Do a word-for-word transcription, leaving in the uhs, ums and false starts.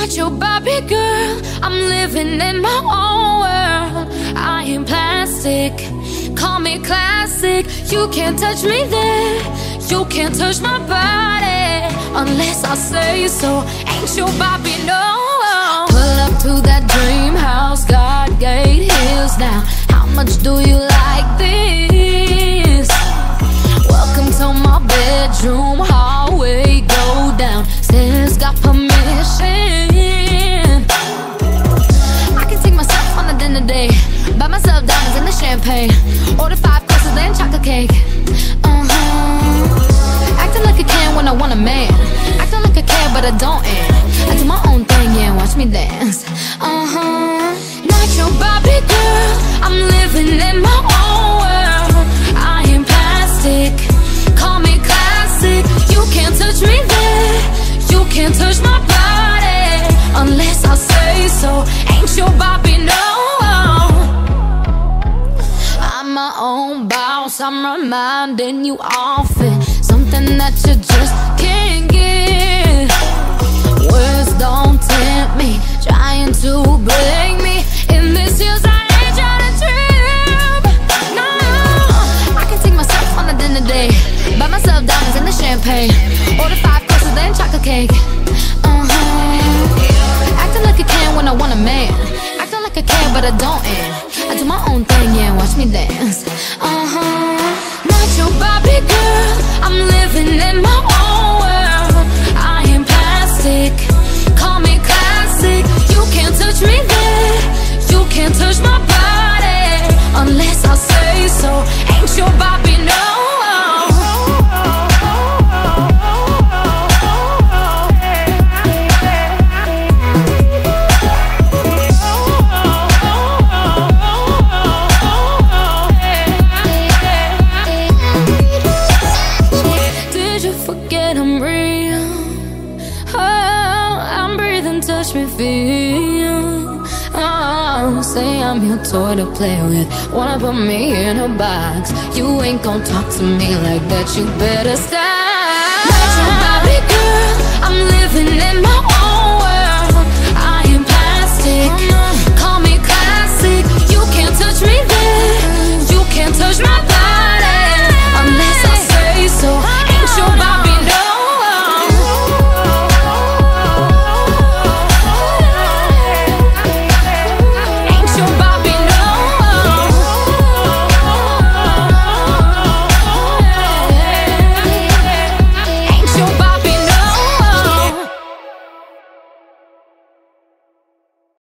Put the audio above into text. not your Barbie girl. I'm living in my own world. I am plastic, call me classic. You can't touch me there, you can't touch my body unless I say so. Ain't your Barbie, no. Pull up to that dream house, God gate hills now. How much do you like this? Welcome to my bedroom, hallway go down. Sis got permission. I can take myself on a dinner date, buy myself diamonds and the champagne, order five courses and chocolate cake. Uh-huh. Acting like I can when I want a man, acting like I care but I don't end. I do my own thing, yeah, watch me dance. Uh-huh. Not your Barbie girl, I'm living in my own world. I am plastic, call me classic. You can't touch me there, you can't touch my body unless I say so. Ain't your Barbie, no. I'm my own boss, I'm reminding you often something that you just can't get. Words don't tempt me, trying to bring me in this year's. I ain't trying to trip, no. I can take myself on a dinner date, buy myself diamonds and the champagne, order five courses and chocolate cake. Uh-huh. Acting like I can when I want a man, acting like I care but I don't end. I do my own thing, yeah, watch me dance. Uh-huh. Not your Barbie girl, I'm living in my own world. I am plastic, call me classic. You can't touch me there, you can't touch my body unless I say so. Ain't your Barbie, no. Touch me, feel. Oh, say I'm your toy to play with. Wanna put me in a box? You ain't gon' talk to me like that. You better stop.